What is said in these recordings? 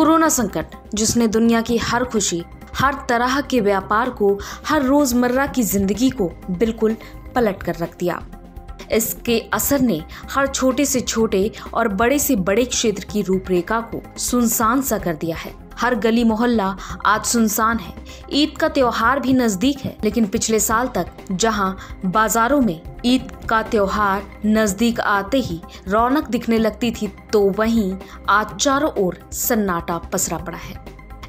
Corona संकट, जिसने दुनिया की हर खुशी, हर तरह के व्यापार को, हर रोजमर्रा की जिंदगी को बिल्कुल पलट कर रख दिया। इसके असर ने हर छोटे से छोटे और बड़े से बड़े क्षेत्र की रूपरेखा को सुनसान सा कर दिया है। हर गली मोहल्ला आज सुनसान है। ईद का त्योहार भी नजदीक है, लेकिन पिछले साल तक जहां बाजारों में ईद का त्योहार नजदीक आते ही रौनक दिखने लगती थी, तो वहीं आज चारों ओर सन्नाटा पसरा पड़ा है।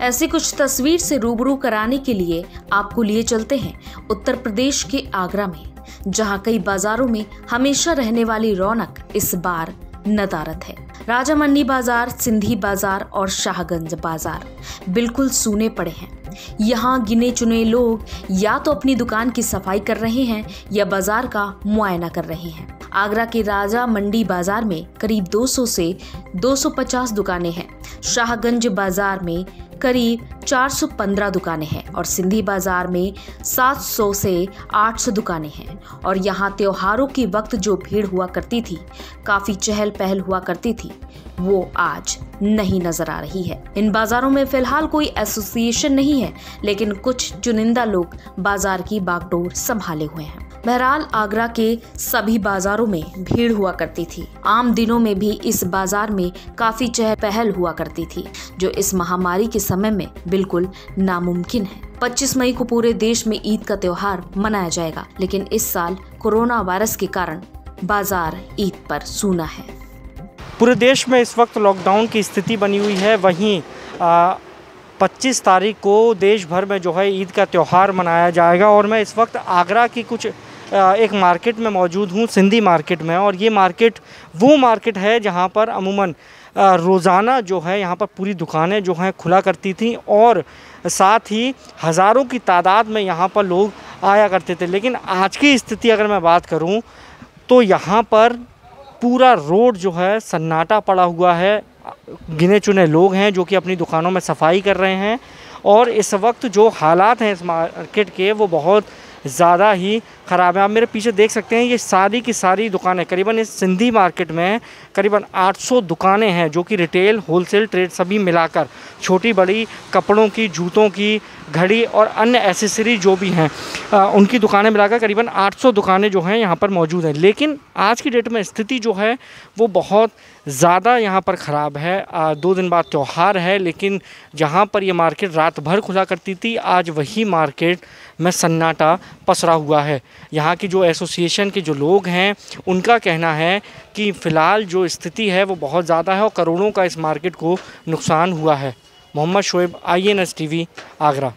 ऐसी कुछ तस्वीर से रूबरू कराने के लिए आपको लिए चलते हैं उत्तर प्रदेश के आगरा में, जहां कई बाजारों में हमेशा रहने वाली रौनक इस बार नदारत है। राजा मंडी बाजार, सिंधी बाजार और शाहगंज बाजार बिल्कुल सूने पड़े हैं। यहाँ गिने चुने लोग या तो अपनी दुकान की सफाई कर रहे हैं या बाजार का मुआयना कर रहे हैं। आगरा के राजा मंडी बाजार में करीब 200 से 250 दुकानें हैं, शाहगंज बाजार में करीब 415 दुकानें हैं और सिंधी बाजार में 700 से 800 दुकानें हैं। और यहाँ त्योहारों के वक्त जो भीड़ हुआ करती थी, काफ़ी चहल पहल हुआ करती थी, वो आज नहीं नजर आ रही है। इन बाजारों में फिलहाल कोई एसोसिएशन नहीं है, लेकिन कुछ चुनिंदा लोग बाजार की बागडोर संभाले हुए हैं। बहरहाल आगरा के सभी बाजारों में भीड़ हुआ करती थी। आम दिनों में भी इस बाजार में काफी चहल पहल हुआ करती थी, जो इस महामारी के समय में बिल्कुल नामुमकिन है। 25 मई को पूरे देश में ईद का त्योहार मनाया जाएगा, लेकिन इस साल कोरोना वायरस के कारण बाजार ईद पर सूना है। पूरे देश में इस वक्त लॉकडाउन की स्थिति बनी हुई है। वहीं 25 तारीख को देश भर में जो है ईद का त्योहार मनाया जाएगा। और मैं इस वक्त आगरा की कुछ एक मार्केट में मौजूद हूँ, सिंधी मार्केट में। और ये मार्केट वो मार्केट है जहाँ पर अमूमन रोज़ाना जो है यहाँ पर पूरी दुकानें जो हैं खुला करती थीं और साथ ही हज़ारों की तादाद में यहाँ पर लोग आया करते थे। लेकिन आज की स्थिति अगर मैं बात करूँ तो यहाँ पर पूरा रोड जो है सन्नाटा पड़ा हुआ है। गिने चुने लोग हैं जो कि अपनी दुकानों में सफाई कर रहे हैं। और इस वक्त जो हालात हैं इस मार्केट के, वो बहुत ज़्यादा ही ख़राब है। आप मेरे पीछे देख सकते हैं, ये सारी की सारी दुकानें, करीबन इस सिंधी मार्केट में करीबन 800 दुकानें हैं, जो कि रिटेल, होलसेल, ट्रेड सभी मिलाकर छोटी बड़ी कपड़ों की, जूतों की, घड़ी और अन्य एसेसरी जो भी हैं, उनकी दुकानें मिलाकर करीबन 800 दुकानें जो हैं यहाँ पर मौजूद हैं। लेकिन आज की डेट में स्थिति जो है वो बहुत ज़्यादा यहाँ पर ख़राब है। 2 दिन बाद त्यौहार है, लेकिन जहाँ पर ये मार्केट रात भर खुला करती थी, आज वही मार्केट में सन्नाटा पसरा हुआ है। यहाँ की जो एसोसिएशन के जो लोग हैं, उनका कहना है कि फ़िलहाल जो स्थिति है वो बहुत ज़्यादा है और करोड़ों का इस मार्केट को नुकसान हुआ है। Mohammad Shoaib, INS TV, Agra.